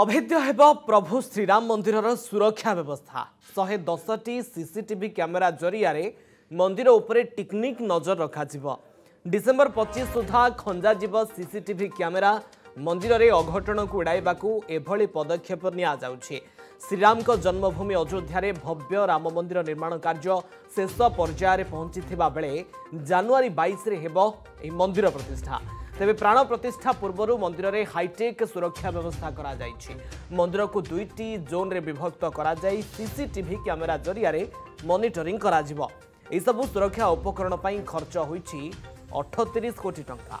अभेद्य हेब प्रभु श्रीराम मंदिर सुरक्षा व्यवस्था 110टी सीसीटीवी कैमेरा जरिया मंदिर उपरे टेक्निक नजर रखा जिबा। डिसेंबर 25 सुधा खंजा जिबा सीसीटीवी कैमेरा। मंदिर रे अघटन को उड़ाइबाकू एभली पदक्षेप निया जाउछी। श्रीराम को जन्मभूमि अयोध्या रे भव्य राम मंदिर निर्माण कार्य शेष पर्यायर पहुंचीथिबा बेले जनवरी 22 रे हेबो ए मंदिर प्रतिष्ठा। तेबे प्राण प्रतिष्ठा पूर्व मंदिर रे हाईटेक सुरक्षा व्यवस्था करा जायछि। मंदिर को दुईटी जोन रे विभक्त करा जाय सीसीटीवी कैमेरा जरिया रे मॉनिटरिंग करा जिवो। ए सब सुरक्षा उपकरण पई खर्च होईछि 38 कोटी टंका।